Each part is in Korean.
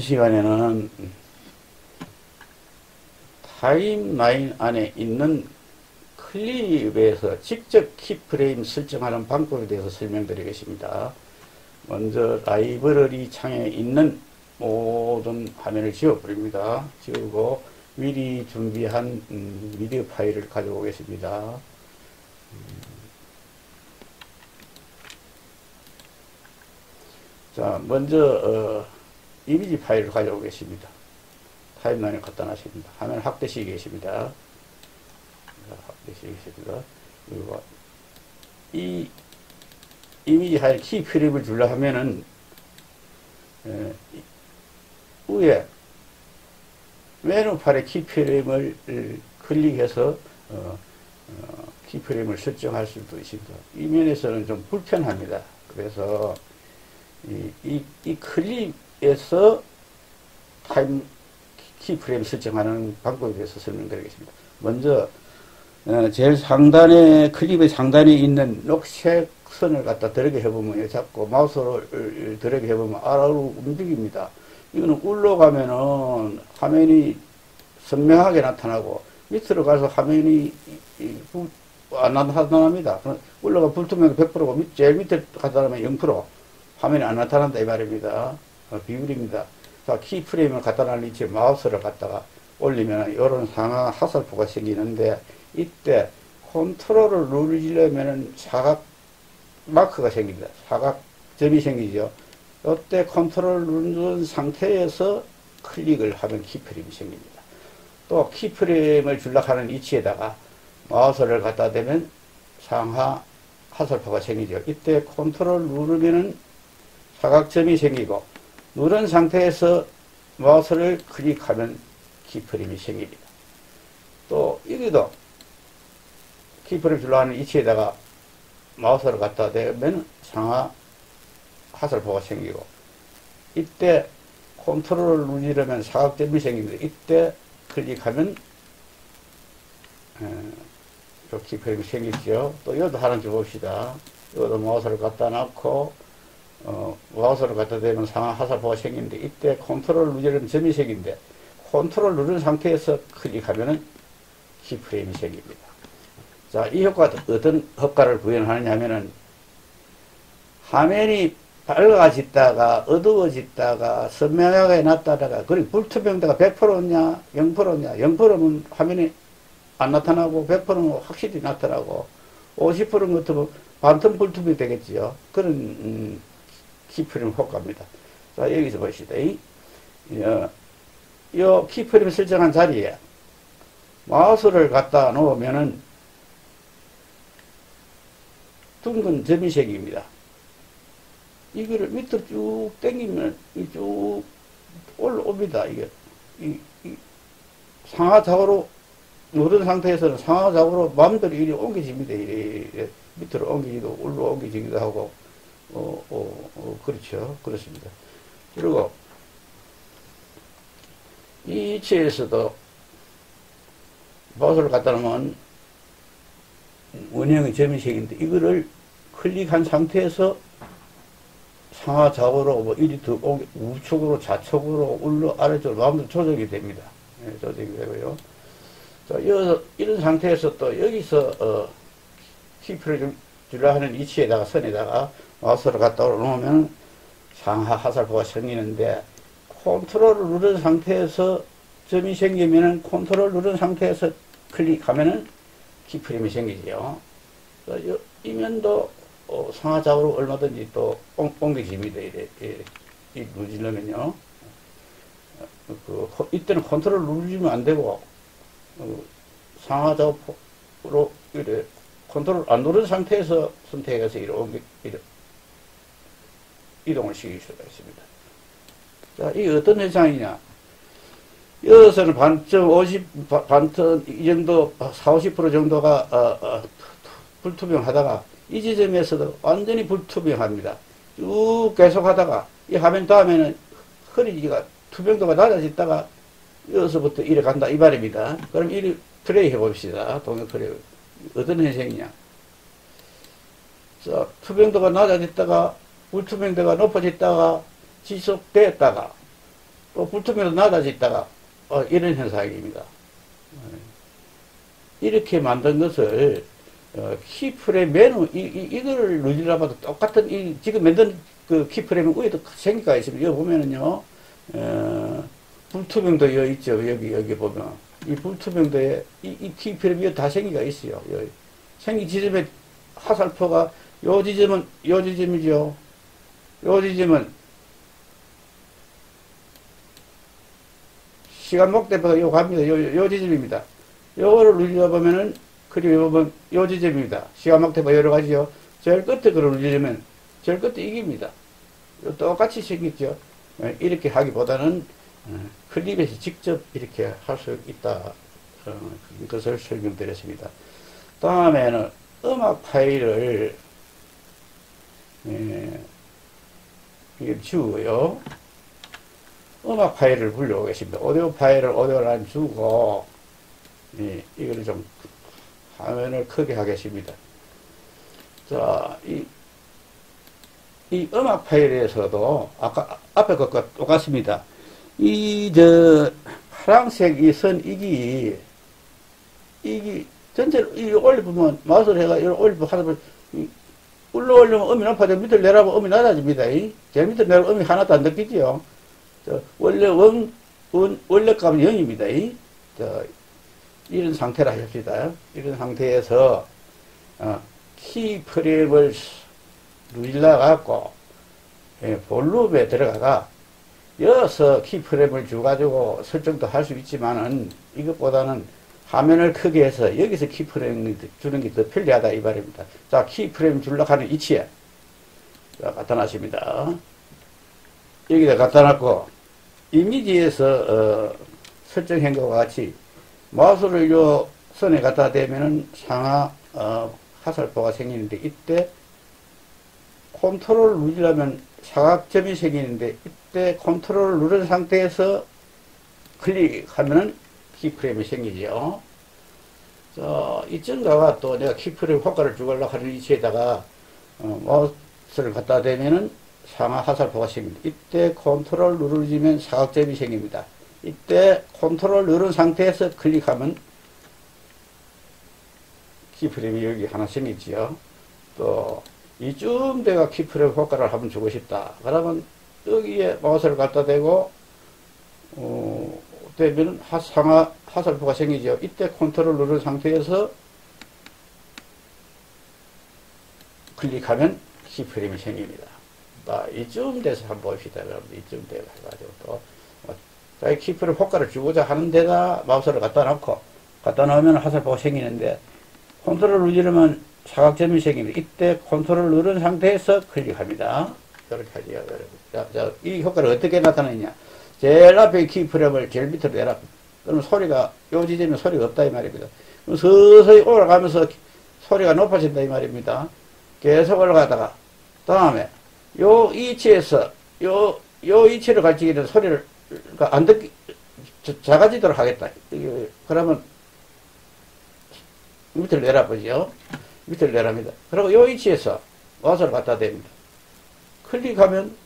이번 시간에는 타임라인 안에 있는 클립에서 직접 키프레임 설정하는 방법에 대해서 설명드리겠습니다. 먼저 라이브러리 창에 있는 모든 화면을 지워버립니다. 지우고 미리 준비한 미디어 파일을 가져오겠습니다. 자, 먼저 이미지 파일을 가져오겠습니다. 타임라인을 갖다 놨습니다. 화면 확대시키겠습니다. 확대시키겠습니다. 그리고 이 이미지 파일 키프레임을 줄라 하면은 위에 왼우팔에 키프레임을 클릭해서 키프레임을 설정할 수도 있습니다. 이 면에서는 좀 불편합니다. 그래서 이 클립에서 타임 키프레임 설정하는 방법에 대해서 설명드리겠습니다. 먼저 제일 상단에 클립의 상단에 있는 녹색 선을 갖다 드래그 해보면 자꾸 마우스를 드래그 해보면 아래로 움직입니다. 이거는 울로 가면은 화면이 선명하게 나타나고 밑으로 가서 화면이 안 나타납니다. 울로가 불투명이 100%고 제일 밑에 갖다 놓으면 0%. 화면이 안 나타난다 이 말입니다. 비율입니다. 자, 키프레임을 갖다 놔는 위치에 마우스를 갖다가 올리면 이런 상하 화살표가 생기는데 이때 컨트롤을 누르려면 사각 마크가 생깁니다. 사각점이 생기죠. 이때 컨트롤을 누른 상태에서 클릭을 하면 키프레임이 생깁니다. 또 키프레임을 줄락하는 위치에다가 마우스를 갖다 대면 상하 화살표가 생기죠. 이때 컨트롤 누르면은 사각점이 생기고 누른 상태에서 마우스를 클릭하면 키프레임이 생깁니다. 또 여기도 키프레임 줄라 하는 위치에다가 마우스를 갖다 대면 상하 화살표가 생기고 이때 컨트롤을 누르면 사각점이 생깁니다. 이때 클릭하면 키프레임이 생기죠. 또 이것도 하나 줘봅시다. 이것도 마우스를 갖다 놓고 마우스를 갖다 대면 상하 화살표가 생기는데 이때 컨트롤 누르면 점이 생긴데 컨트롤 누른 상태에서 클릭하면은 키프레임이 생깁니다. 자, 이 효과가 어떤 효과를 구현하느냐 하면은 화면이 밝아졌다가 어두워졌다가 선명하게 났다가 그리고 불투명도가 100%냐 0%냐 0%면 화면이 안 나타나고 100%면 확실히 나타나고 50%면 같으면 반틈 불투명이 되겠지요. 그런 키프레임 효과입니다. 자, 여기서 보시다. 이 키프레임 설정한 자리에 마우스를 갖다 놓으면은 둥근 점이 생깁니다. 이거를 밑으로 쭉 당기면 쭉 올라옵니다. 이게 상하좌우로 누른 상태에서는 상하좌우로 마음대로 이리 옮겨집니다. 이래 밑으로 옮기기도 올라옮기기도 하고. 그렇죠. 그렇습니다. 그리고, 이 위치에서도, 마우스를 갖다 놓으면, 원형의 점이 생긴데, 이거를 클릭한 상태에서 상하 좌우로, 이리 더 우측으로, 좌측으로, 올라, 아래쪽으로, 마음대로 조정이 됩니다. 네, 조정이 되고요. 자, 이런 상태에서 또, 여기서, 키프레임 줄라 하는 위치에다가, 선에다가, 마우스를 갖다 놓으면 상하 화살표가 생기는데 컨트롤을 누른 상태에서 점이 생기면은 컨트롤 누른 상태에서 클릭하면은 키프레임이 생기죠. 이 면도 상하좌우로 얼마든지 또 옮겨집니다. 이렇게 누르면요. 이때는 컨트롤 누르면 안 되고 상하좌우로 이래 컨트롤 안 누른 상태에서 선택해서 이렇게 이동을 시킬 수가 있습니다. 자, 이게 어떤 현상이냐. 여기서는 반쯤, 이 정도, 40, 50% 정도가, 불투명 하다가, 이 지점에서도 완전히 불투명 합니다. 쭉 계속 하다가, 이 화면 다음에는 흐리지가, 투명도가 낮아졌다가, 여기서부터 이래 간다, 이 말입니다. 그럼 이리 플레이 해봅시다. 동영 플레이. 어떤 현상이냐. 자, 투명도가 낮아졌다가, 불투명도가 높아졌다가 지속되었다가 또 불투명도 낮아졌다가 이런 현상입니다. 이렇게 만든 것을 키프레임 메뉴 이거를 누리려면 똑같은 이 지금 만든 그 키프레임 위에도 생기가 있습니다. 여기 보면은요, 불투명도 여기 있죠. 여기 보면 이 불투명도에 이 키프레임 위에 다 생기가 있어요. 여기 생기 지점에 화살표가 요 지점은 요 지점이죠. 요 지점은 시간 목대표가 요 갑니다. 요 지점입니다. 요거를 눌러보면은, 그리고 보면 요 지점입니다. 시간 목대표 여러 가지요. 제일 끝에 그걸 눌리면, 제일 끝에 이깁니다. 요 똑같이 생겼죠. 이렇게 하기보다는 클립에서 직접 이렇게 할 수 있다. 그것을 설명드렸습니다. 다음에는 음악 파일을, 이걸 지우고요. 음악 파일을 불러오겠습니다. 오디오 파일을 오디오 라인 주고, 이거를 좀 화면을 크게 하겠습니다. 자, 이 음악 파일에서도 아까 앞에 것과 똑같습니다. 파란색 이 선 이기 전체를 이 올려보면 마우스를 해가 이걸 올려보면 하다 보면 올라 올리면 음이 높아지고 밑을 내려보면 음이 낮아집니다. 제일 밑을 내려보면 음이 하나도 안 느끼지요. 원래 원래 값은 0입니다. 이런 상태라 합시다. 이런 상태에서, 키프레임을 눌러갖고, 볼룸에 들어가가, 여기서 키프레임을 줘가지고 설정도 할 수 있지만은, 이것보다는 화면을 크게 해서 여기서 키프레임 주는 게 더 편리하다, 이 말입니다. 자, 키프레임 줄락 하는 위치에, 갖다 놨습니다. 여기다 갖다 놨고, 이미지에서, 설정한 것과 같이, 마우스를 요 선에 갖다 대면은 상하, 화살표가 생기는데, 이때, 컨트롤을 누르려면 사각점이 생기는데, 이때 컨트롤을 누른 상태에서 클릭하면은 키프레임이 생기죠. 자, 이쯤가가 또 내가 키프레임 효과를 주려고 하는 위치에다가, 마우스를 갖다 대면은 상하 화살표가 생깁니다. 이때 컨트롤 누르면 사각점이 생깁니다. 이때 컨트롤 누른 상태에서 클릭하면 키프레임이 여기 하나 생기지요. 또 이쯤 내가 키프레임 효과를 한번 주고 싶다. 그러면 여기에 마우스를 갖다 대고 되면 상하 화살표가 생기지요. 이때 컨트롤 누른 상태에서 클릭하면 키프레임이 생깁니다. 이쯤 돼서 한번 봅시다. 이쯤 돼서 해가지고 또 자기 키프레임 효과를 주고자 하는 데다 마우스를 갖다 놓고, 갖다 놓으면 화살표가 생기는데, 컨트롤 누르면 사각점이 생깁니다. 이때 컨트롤 누른 상태에서 클릭합니다. 이렇게 하죠, 여러분. 자, 이 효과를 어떻게 나타내냐. 제일 앞에 키프레임을 제일 밑으로 내라. 그럼 소리가, 요 지점에 소리가 없다, 이 말입니다. 그럼 서서히 올라가면서 소리가 높아진다, 이 말입니다. 계속 올라가다가, 다음에, 요 위치에서, 요 위치를 가리키는 소리를 안 듣기, 작아지도록 하겠다. 그러면, 밑을 내려보죠. 밑을 내려갑니다. 그리고 요 위치에서 마우스를 갖다 댑니다. 클릭하면,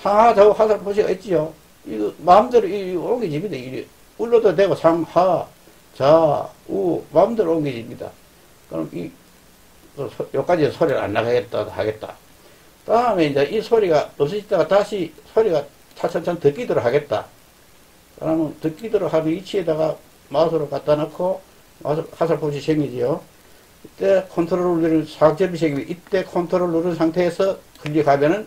상하, 좌우, 하단 표시가 있지요. 이거, 마음대로 옮겨집니다. 이게 눌러도 되고, 상하, 좌우, 마음대로 옮겨집니다. 그럼 요까지 소리를 안 나가겠다, 하겠다. 다음에 이제 이 소리가 없어지다가 다시 소리가 차츰차츰 듣기도록 하겠다. 그러면 듣기도록 하는 위치에다가 마우스를 갖다 놓고 화살표시 생기지요. 이때 컨트롤 누르는 사각점이 생깁니다. 이때 컨트롤 누른 상태에서 클릭하면은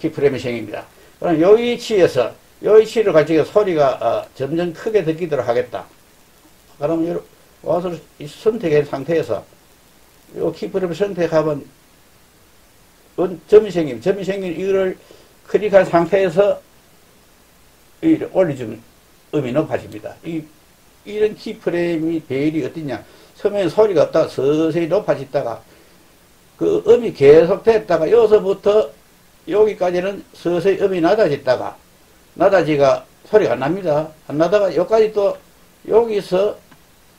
키프레임이 생깁니다. 그럼 요 위치에서 요 위치를 가지고 소리가 점점 크게 듣기도록 하겠다. 그러면 마우스를 선택한 상태에서 요 키프레임을 선택하면 점이 생긴 이거를 클릭한 상태에서 올려주면 음이 높아집니다. 이런 키프레임이 배열이 어떠냐. 처음에 소리가 없다가 서서히 높아지다가 그 음이 계속 됐다가 여기서부터 여기까지는 서서히 음이 낮아지다가 낮아지가 소리가 안 납니다. 안 나다가 여기까지 또 여기서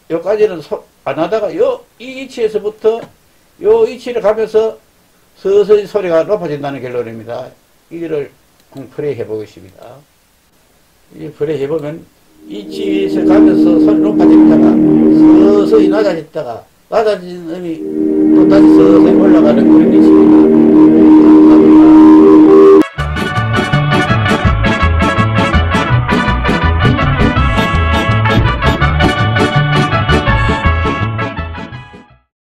여기까지는 안 나다가 이 위치에서부터 이 위치를 가면서 서서히 소리가 높아진다는 결론입니다. 이거를 한번 플레이해 보겠습니다. 이 플레이해 보면 이 지에서 가면서 소리 높아졌다가 서서히 낮아졌다가 낮아진 음이 또 다시 서서히 올라가는 그런 식입니다.